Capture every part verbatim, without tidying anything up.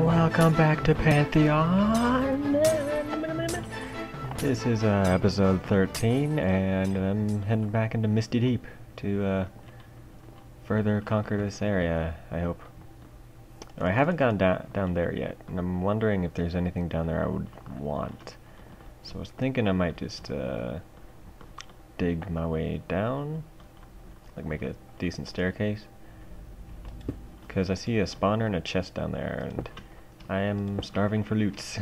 Welcome back to Pantheon. This is uh, episode thirteen, and I'm heading back into Misty Deep to uh, further conquer this area, I hope. I haven't gone down down there yet, and I'm wondering if there's anything down there I would want. So I was thinking I might just uh, dig my way down, like make a decent staircase. Because I see a spawner and a chest down there, and I am starving for loot.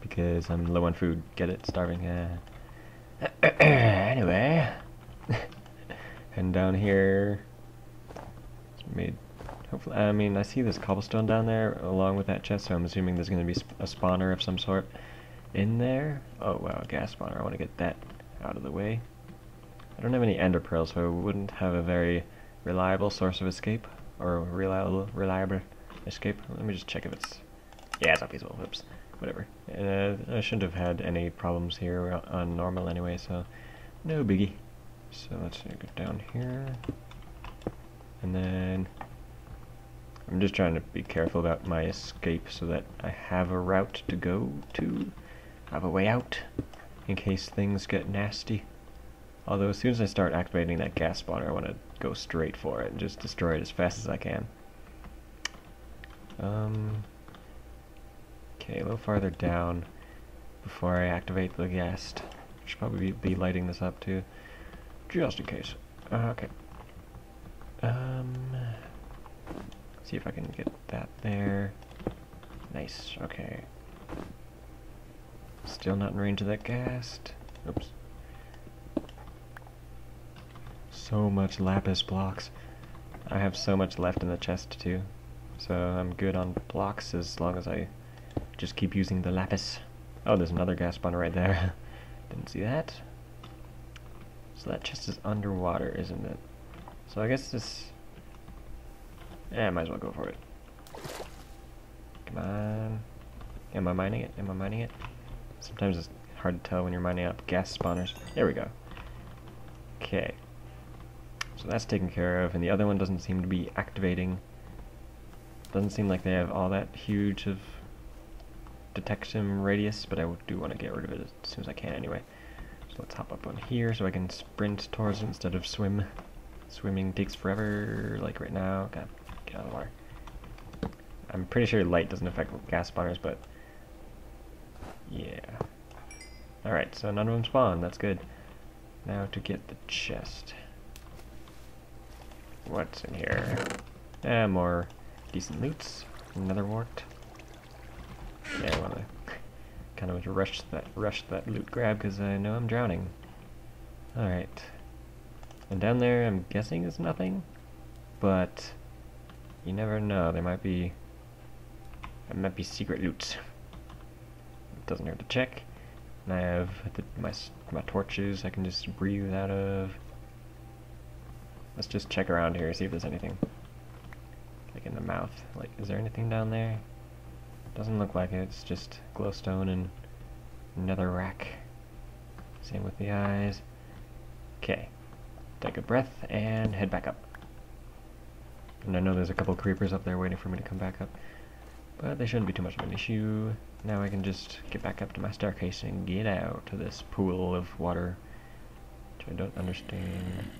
Because I'm low on food. Get it? Starving. Uh. Anyway. And down here, it's made. Hopefully, I mean, I see this cobblestone down there along with that chest, so I'm assuming there's going to be a spawner of some sort in there. Oh wow, a gas spawner. I want to get that out of the way. I don't have any ender pearls, so I wouldn't have a very reliable source of escape. Or reliable, reliable escape. Let me just check if it's... Yeah, it's not feasible. Whoops. Whatever. Uh, I shouldn't have had any problems here on normal anyway, so no biggie. So let's go down here. And then... I'm just trying to be careful about my escape so that I have a route to go to. I have a way out in case things get nasty. Although as soon as I start activating that gas spawner, I want to go straight for it and just destroy it as fast as I can. Um, okay, a little farther down before I activate the gas. Should probably be lighting this up too, just in case. Uh, okay. Um, see if I can get that there. Nice. Okay. Still not in range of that gas. Oops. So much lapis blocks. I have so much left in the chest too, so I'm good on blocks as long as I just keep using the lapis. Oh, there's another gas spawner right there. Didn't see that. So that chest is underwater, isn't it? So I guess this... Yeah, I might as well go for it. Come on. Am I mining it? Am I mining it? Sometimes it's hard to tell when you're mining up gas spawners. There we go. Okay. So that's taken care of, and the other one doesn't seem to be activating. Doesn't seem like they have all that huge of detection radius, but I do want to get rid of it as soon as I can anyway. So let's hop up on here so I can sprint towards it instead of swim. Swimming takes forever, like right now. God, get out of the water. I'm pretty sure light doesn't affect gas spawners, but yeah. Alright, so none of them spawn, that's good. Now to get the chest. What's in here? Ah, more decent loots. Another wart. Yeah, I wanna kind of rush that rush that loot grab because I know I'm drowning. All right. And down there, I'm guessing is nothing, but you never know. There might be there might be secret loot. It doesn't hurt to check. And I have the, my my torches. I can just breathe out of. Let's just check around here, see if there's anything. Like in the mouth. Like, is there anything down there? Doesn't look like it, it's just glowstone and nether rack. Same with the eyes. Okay. Take a breath and head back up. And I know there's a couple creepers up there waiting for me to come back up. But they shouldn't be too much of an issue. Now I can just get back up to my staircase and get out to this pool of water. Which I don't understand.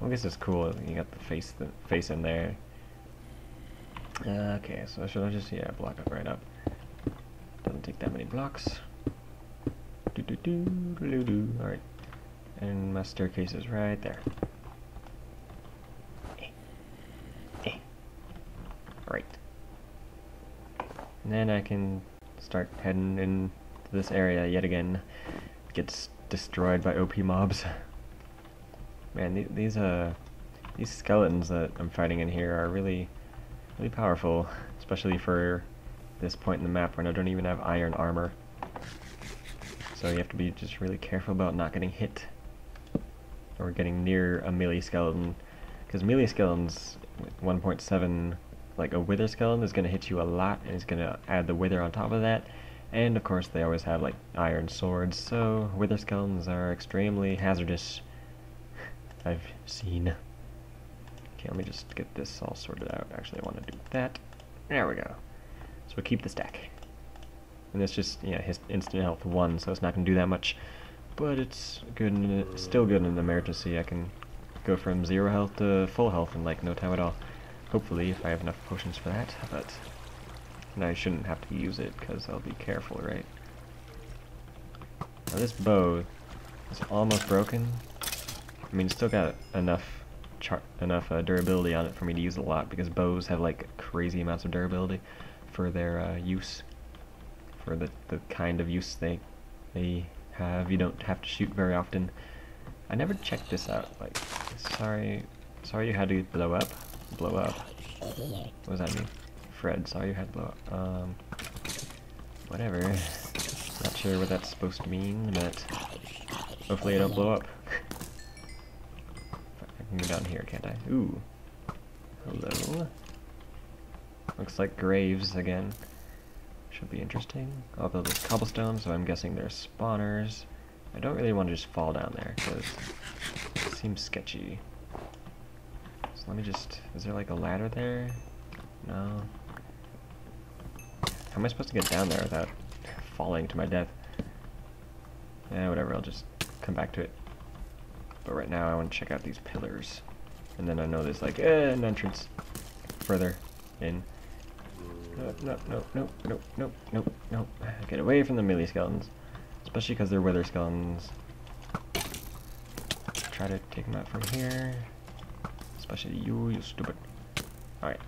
I guess it's cool. You got the face, the face in there. Uh, okay, so should I just yeah block up right up? Doesn't take that many blocks. Do do do do do. All right, and my staircase is right there. Eh. Eh. Right. And then I can start heading in this area yet again. It gets destroyed by O P mobs. Man, th these uh, these skeletons that I'm fighting in here are really, really powerful, especially for this point in the map where I don't even have iron armor. So you have to be just really careful about not getting hit or getting near a melee skeleton, because melee skeletons one point seven, like a wither skeleton, is going to hit you a lot, and it's going to add the wither on top of that. And of course, they always have like iron swords, so wither skeletons are extremely hazardous. I've seen. Okay, let me just get this all sorted out. Actually, I want to do that. There we go. So we'll keep the stack. And it's just, yeah, his instant health one, so it's not going to do that much. But it's good, in a, still good in an emergency. I can go from zero health to full health in like no time at all. Hopefully, if I have enough potions for that, but... And I shouldn't have to use it, because I'll be careful, right? Now this bow is almost broken. I mean, it's still got enough char enough uh, durability on it for me to use a lot, because bows have like crazy amounts of durability for their uh, use. For the, the kind of use they, they have. You don't have to shoot very often. I never checked this out. Like, sorry, sorry you had to blow up. Blow up. What does that mean? Fred, sorry you had to blow up. Um, whatever. Not sure what that's supposed to mean, but hopefully I don't blow up. I can go down here, can't I? Ooh. Hello. Looks like graves again. Should be interesting. I'll build this cobblestone, so I'm guessing they're spawners. I don't really want to just fall down there, because it seems sketchy. So let me just... Is there like a ladder there? No. How am I supposed to get down there without falling to my death? Eh, whatever, I'll just come back to it. But right now I want to check out these pillars. And then I know there's like eh, an entrance further in. No, no, no, no, no, no, no, no. Get away from the melee skeletons. Especially because they're wither skeletons. Try to take them out from here. Especially you, you stupid. Alright.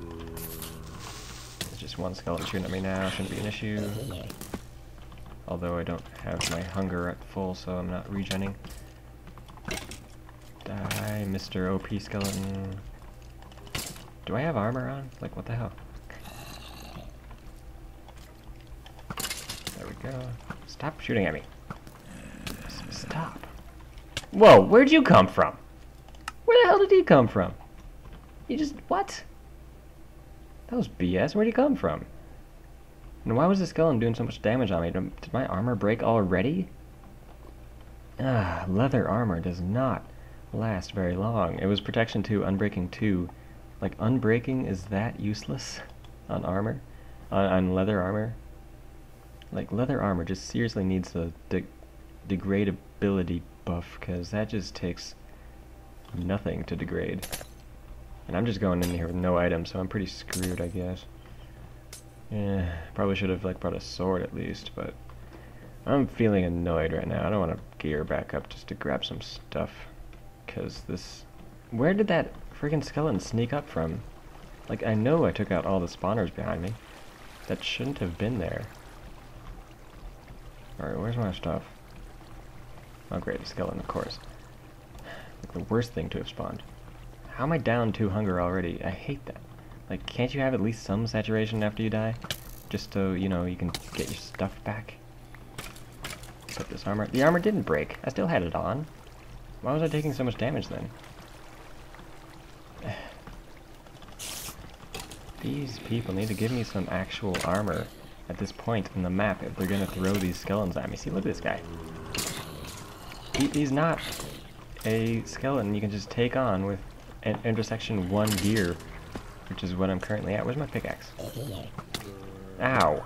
There's just one skeleton shooting at me now, shouldn't be an issue. Although I don't have my hunger at full, so I'm not regenning. Die, Mister O P skeleton. Do I have armor on? Like, what the hell? There we go. Stop shooting at me. Stop. Whoa, where'd you come from? Where the hell did he come from? You just, what? That was B S. Where'd he come from? And why was the skeleton doing so much damage on me? Did my armor break already? Ah, leather armor does not last very long. It was protection two, unbreaking two. Like, unbreaking is that useless on armor? On, on leather armor? Like, leather armor just seriously needs the de degradability buff, because that just takes nothing to degrade. And I'm just going in here with no items, so I'm pretty screwed, I guess. Yeah, probably should have like brought a sword at least, but I'm feeling annoyed right now. I don't want to gear back up just to grab some stuff, because this... Where did that freaking skeleton sneak up from? Like, I know I took out all the spawners behind me. That shouldn't have been there. Alright, where's my stuff? Oh great, the skeleton, of course. Like, the worst thing to have spawned. How am I down to hunger already? I hate that. Like, can't you have at least some saturation after you die? Just so, you know, you can get your stuff back. Put this armor... The armor didn't break. I still had it on. Why was I taking so much damage then? These people need to give me some actual armor at this point in the map if they're gonna throw these skeletons at me. See, look at this guy. He, he's not a skeleton you can just take on with an intersection one gear, which is what I'm currently at. Where's my pickaxe? Ow!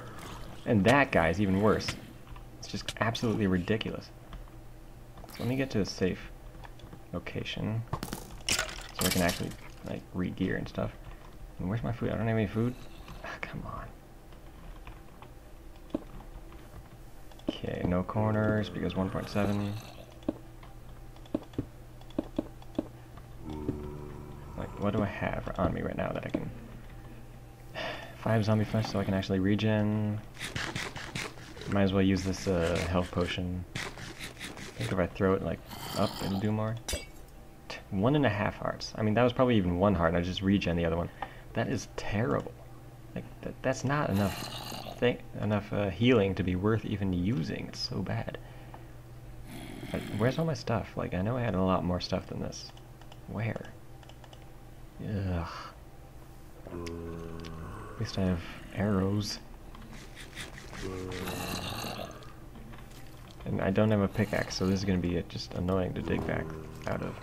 And that guy's even worse. It's just absolutely ridiculous. So let me get to a safe location so I can actually like re-gear and stuff. And where's my food? I don't have any food. Ah, come on. Okay, no corners because one point seven. What do I have on me right now that I can... Five zombie flesh so I can actually regen. Might as well use this uh, health potion. I think if I throw it like up, it'll do more. One and a half hearts. I mean, that was probably even one heart and I just regen the other one. That is terrible. Like, that, that's not enough thing, enough uh, healing to be worth even using. It's so bad. Like, where's all my stuff? Like, I know I had a lot more stuff than this. Where? Ugh. At least I have arrows. And I don't have a pickaxe, so this is going to be just annoying to dig back out of.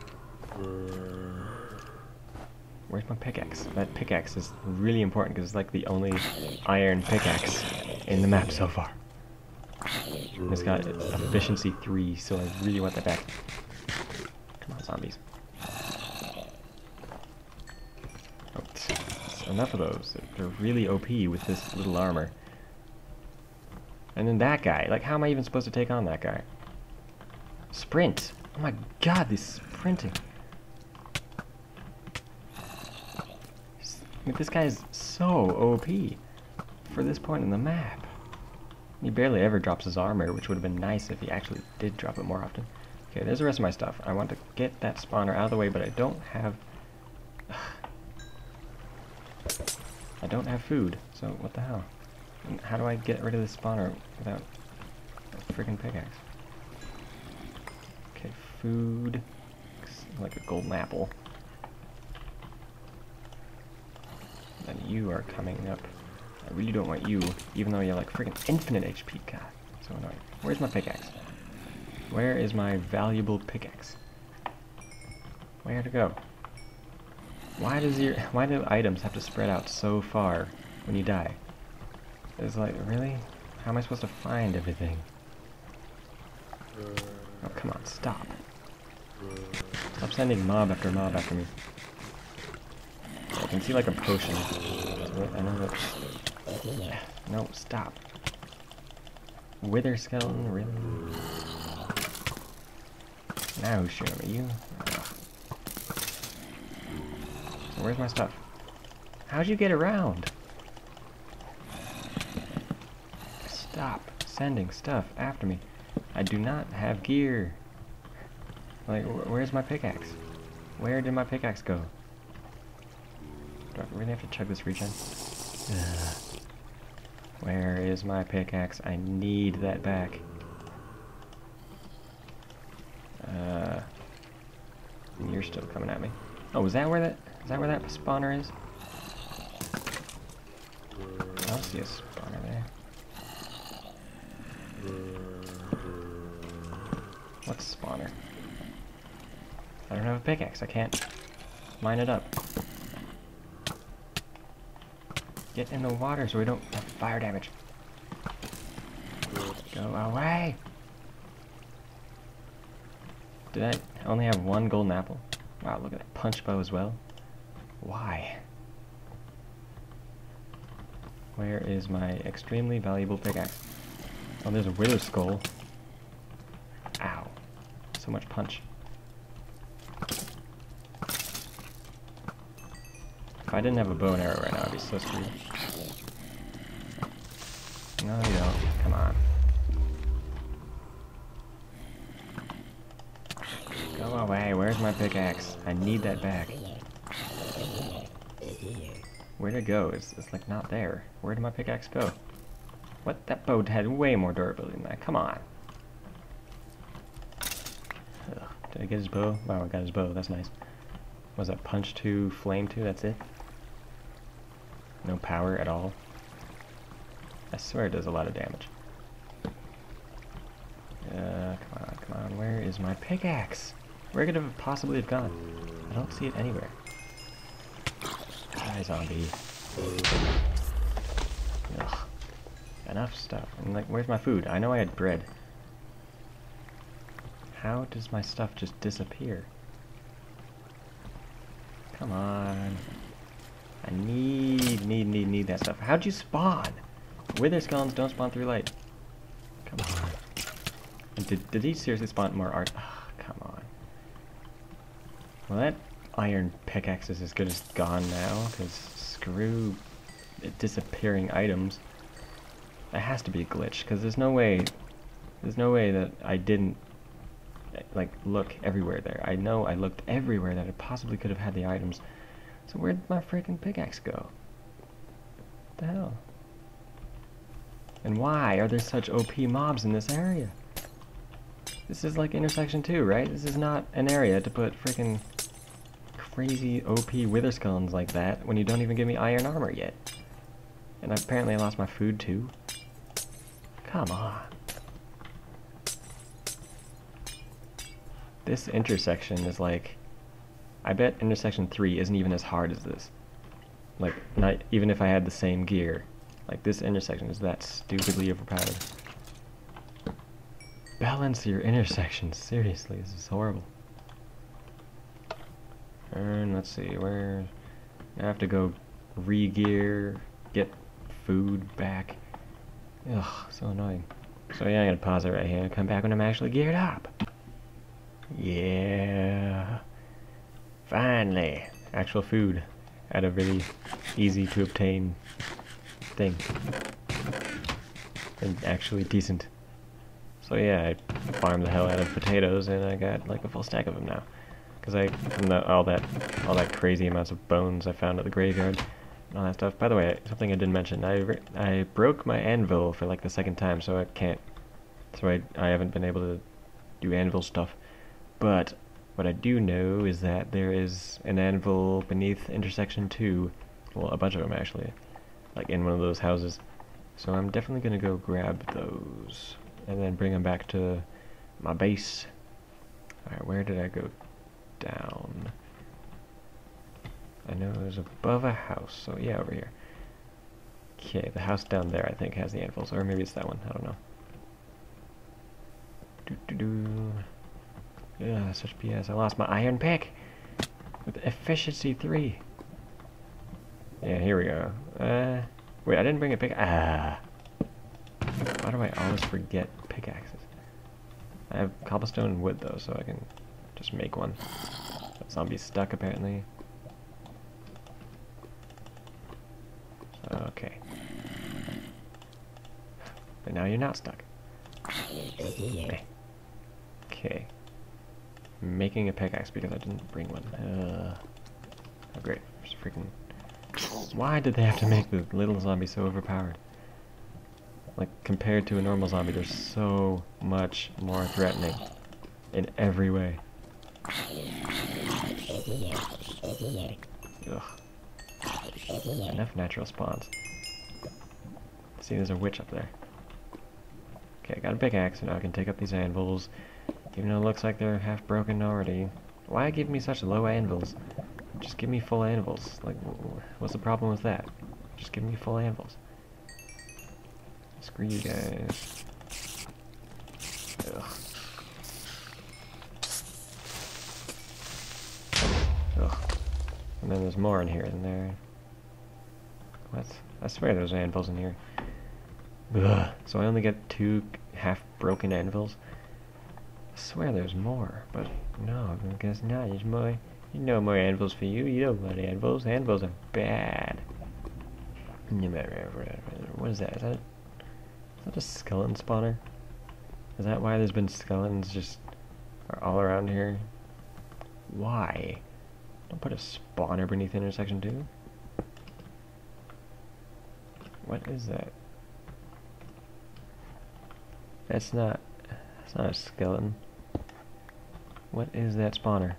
Where's my pickaxe? That pickaxe is really important because it's like the only iron pickaxe in the map so far. It's got efficiency three, so I really want that back. Come on, zombies. Oh, so enough of those. They're really O P with this little armor. And then that guy. Like, how am I even supposed to take on that guy? Sprint! Oh my god, this sprinting. This guy is so O P for this point in the map. He barely ever drops his armor, which would have been nice if he actually did drop it more often. Okay, there's the rest of my stuff. I want to get that spawner out of the way, but I don't have... Ugh. I don't have food, so what the hell? And how do I get rid of this spawner without a freaking pickaxe? Okay, food... like a golden apple. And you are coming up. I really don't want you, even though you're like freaking infinite H P. God, so annoying. Where's my pickaxe? Where is my valuable pickaxe? Where to go? Why does your why do items have to spread out so far when you die? It's like, really? How am I supposed to find everything? Oh, come on, stop. Stop sending mob after mob after me. I can see like a potion. I know that. Yeah. No, stop. Wither skeleton, really? Now show me you. So where's my stuff? How'd you get around? Stop sending stuff after me. I do not have gear. Like, wh where's my pickaxe? Where did my pickaxe go? Do I really have to chug this regen? Ugh. Where is my pickaxe? I need that back. Uh, you're still coming at me. Oh, is that where that is that where that spawner is? I don't see a spawner there. What's spawner? I don't have a pickaxe. I can't mine it up. Get in the water so we don't have fire damage. Go away! Did I only have one golden apple? Wow, look at that punch bow as well. Why? Where is my extremely valuable pickaxe? Oh, there's a wither skull. Ow. So much punch. If I didn't have a bow and arrow right now, I'd be so screwed. No, you don't. Come on. Go away. Where's my pickaxe? I need that back. Where'd it go? It's, it's like not there. Where did my pickaxe go? What? That bow had way more durability than that. Come on. Ugh. Did I get his bow? Wow, I got his bow. That's nice. Was that punch two, flame two? That's it? No power at all. I swear it does a lot of damage. Uh, come on, come on. Where is my pickaxe? Where could it have possibly have gone? I don't see it anywhere. Die, zombie. Ugh. Enough stuff. I'm like, where's my food? I know I had bread. How does my stuff just disappear? Come on. I need, need, need, need that stuff. How'd you spawn? Wither skeletons don't spawn through light. Come on. And did, did he seriously spawn more art? Oh, come on. Well, that iron pickaxe is as good as gone now, because screw disappearing items. That has to be a glitch, because there's no way, there's no way that I didn't like look everywhere there. I know I looked everywhere that it possibly could have had the items. So where did my freaking pickaxe go? What the hell? And why are there such O P mobs in this area? This is like intersection two, right? This is not an area to put freaking crazy O P wither skeletons like that when you don't even give me iron armor yet. And apparently I lost my food too. Come on. This intersection is like I bet intersection three isn't even as hard as this. Like, not even if I had the same gear. Like, this intersection is that stupidly overpowered. Balance your intersections. Seriously, this is horrible. And let's see, where... I have to go re-gear, get food back. Ugh, so annoying. So yeah, I'm gonna pause it right here and come back when I'm actually geared up. Yeah. Finally, actual food at a really easy to obtain thing. And actually decent. So yeah, I farmed the hell out of potatoes and I got like a full stack of them now. Cause I, from the, all that, all that crazy amounts of bones I found at the graveyard, and all that stuff. By the way, something I didn't mention, I, I broke my anvil for like the second time, so I can't, so I, I haven't been able to do anvil stuff. But what I do know is that there is an anvil beneath intersection two, well, a bunch of them actually, like in one of those houses. So I'm definitely gonna go grab those and then bring them back to my base. All right, where did I go? Down. I know it was above a house, so yeah, over here. Okay, the house down there I think has the anvils, or maybe it's that one, I don't know. Doo doo doo. Yeah, such B S. I lost my iron pick with efficiency three. Yeah, here we go. Uh, wait, I didn't bring a pick. Ah, why do I always forget pickaxes? I have cobblestone and wood though, so I can just make one. That zombie's stuck apparently. Okay. But now you're not stuck. Okay. Okay. Making a pickaxe because I didn't bring one. Uh, oh great. Just freaking. Why did they have to make the little zombie so overpowered? Like, compared to a normal zombie, they're so much more threatening in every way. Ugh. Enough natural spawns. See, there's a witch up there. Okay, I got a pickaxe, so now I can take up these anvils. Even though it looks like they're half broken already. Why give me such low anvils? Just give me full anvils. Like, what's the problem with that? Just give me full anvils. Screw you guys. Ugh. And then there's more in here, isn't there? What? I swear there's anvils in here. Ugh. So I only get two half-broken anvils? I swear there's more, but no, I guess not. There's more. You know, more anvils for you. You don't want anvils. Anvils are bad. What is that? Is that, is that a skeleton spawner? Is that why there's been skeletons just are all around here? Why? Don't put a spawner beneath intersection two. What is that? That's not. That's not a skeleton. What is that spawner?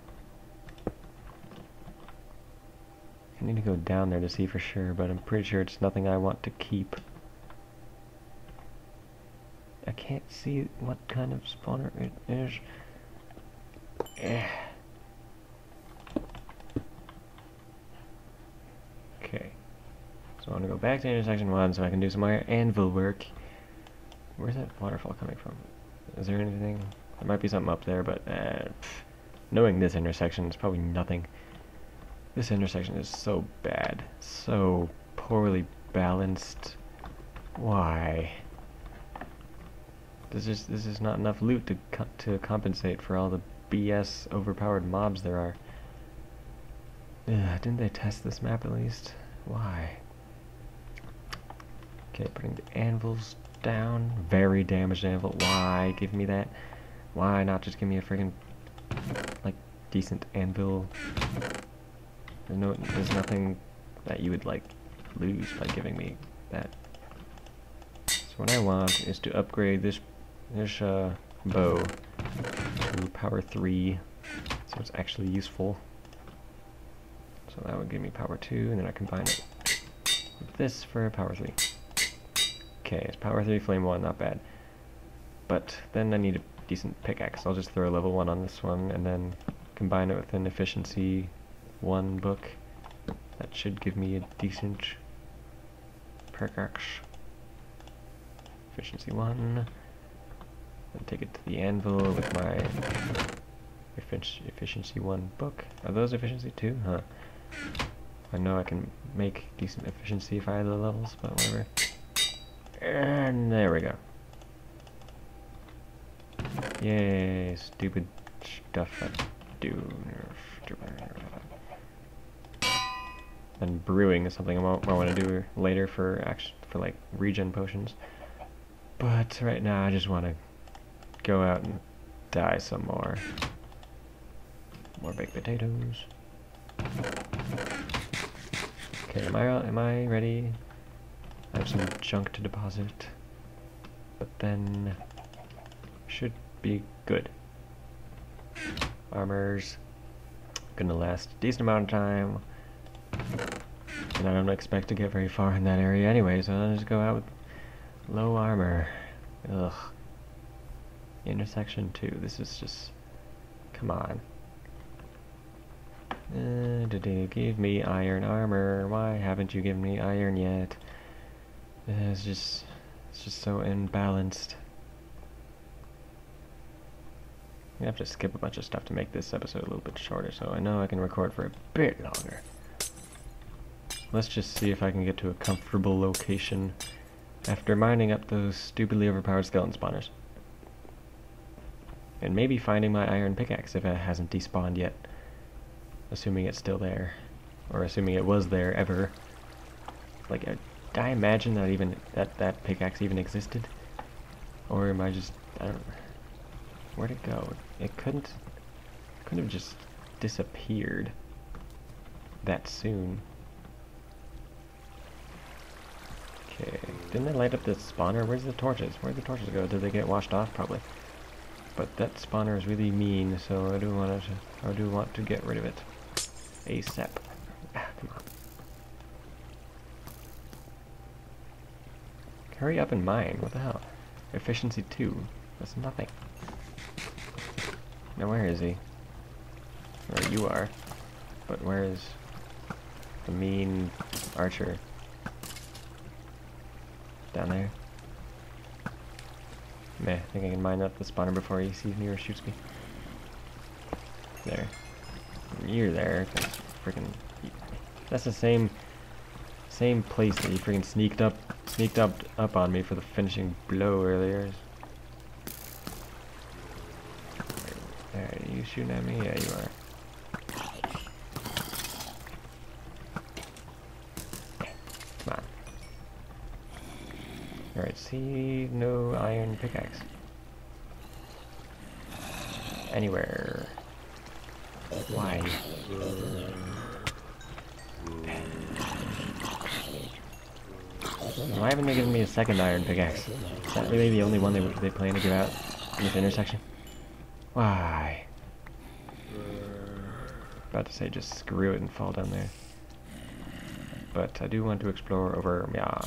I need to go down there to see for sure, but I'm pretty sure it's nothing I want to keep. I can't see what kind of spawner it is. Eh. So I want to go back to intersection one so I can do some more anvil work. Where's that waterfall coming from? Is there anything? There might be something up there, but uh, pff, knowing this intersection is probably nothing. This intersection is so bad, so poorly balanced. Why? This is this is not enough loot to co to compensate for all the B S overpowered mobs there are. Ugh, didn't they test this map at least? Why? Okay, putting the anvils down. Very damaged anvil. Why give me that? Why not just give me a friggin' like decent anvil? There's no, there's nothing that you would like lose by giving me that. So what I want is to upgrade this this uh, bow to power three, so it's actually useful. So that would give me power two, and then I combine it with this for power three. Okay, it's power three, flame one, not bad. But then I need a decent pickaxe. I'll just throw level one on this one, and then combine it with an efficiency one book. That should give me a decent perkax. Efficiency one. Then take it to the anvil with my efficiency one book. Are those efficiency two? Huh. I know I can make decent efficiency if I had the levels, but whatever. And there we go. Yay, stupid stuff I do. And brewing is something I want to do later for action, for like regen potions. But right now I just want to go out and die some more. More baked potatoes. Okay, am I am I ready? I have some junk to deposit, but then should be good. Armor's gonna last a decent amount of time, and I don't expect to get very far in that area anyway, so I'll just go out with low armor. Ugh. Intersection two. This is just... come on. Uh, did you give me iron armor? Why haven't you given me iron yet? Uh, it's just... it's just so imbalanced. I have to skip a bunch of stuff to make this episode a little bit shorter, so I know I can record for a bit longer. Let's just see if I can get to a comfortable location after mining up those stupidly overpowered skeleton spawners. And maybe finding my iron pickaxe if it hasn't despawned yet. Assuming it's still there. Or assuming it was there ever. Like, did I imagine that even that, that pickaxe even existed? Or am I just... I don't know. Where'd it go? It couldn't... It couldn't have just disappeared that soon. Okay. Didn't I light up this spawner? Where's the torches? Where'd the torches go? Did they get washed off? Probably. But that spawner is really mean, so I do want to. I do want to get rid of it ASAP. Ah, come on. Hurry up and mine. What the hell? Efficiency two. That's nothing. Now where is he? Or you are. But where is the mean archer? Down there. Meh, I think I can mine up the spawner before he sees me or shoots me. There. You're there, cause freaking... That's the same... Same place that you freaking sneaked up... Sneaked up up on me for the finishing blow earlier. There, are you shooting at me? Yeah, you are. Come on. Alright, see, no iron pickaxe. Anywhere. Why? Why haven't they given me a second iron pickaxe? Is that really the only one they, they plan to give out in this intersection? Why? About to say just screw it and fall down there. But I do want to explore over... yeah.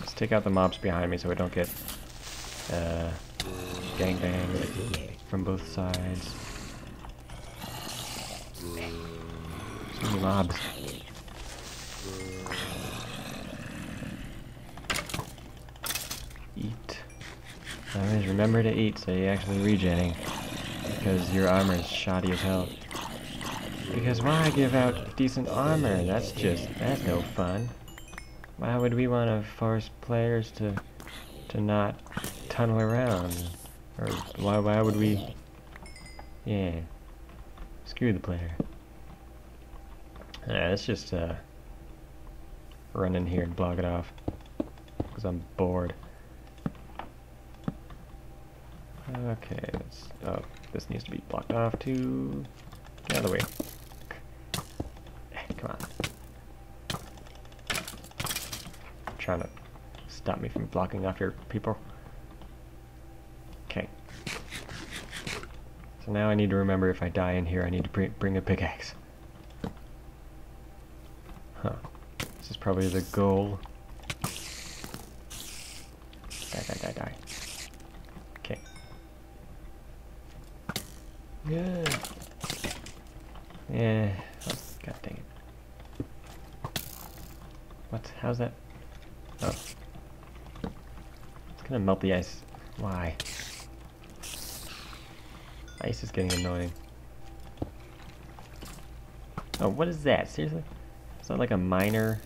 Let's take out the mobs behind me so I don't get uh, gangbanged from both sides. So many mobs. Eat. Always remember to eat so you're actually regenning, because your armor is shoddy as hell. Because why give out decent armor? That's just, that's no fun. Why would we want to force players to to not tunnel around? Or why why would we? Yeah, screw the player. Alright, let's just uh, run in here and block it off, because I'm bored. Okay, let's, oh, this needs to be blocked off too. Get out of the way. Come on. Trying to stop me from blocking off your people. Okay. So now I need to remember if I die in here, I need to br bring a pickaxe. Huh. This is probably the goal. Die, die, die, die. Okay. Yeah. Yeah. Oh, God dang it. What? How's that? Oh. It's gonna melt the ice. Why? Ice is getting annoying. Oh, what is that? Seriously? Is that like a miner?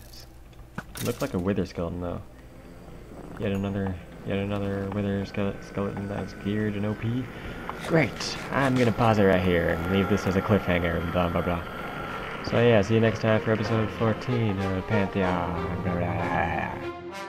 It looked like a wither skeleton though. Yet another, yet another wither skeleton that's geared and O P. Great. I'm gonna pause it right here and leave this as a cliffhanger and blah blah blah. So yeah, see you next time for episode fourteen of Pantheon. Blah, blah, blah.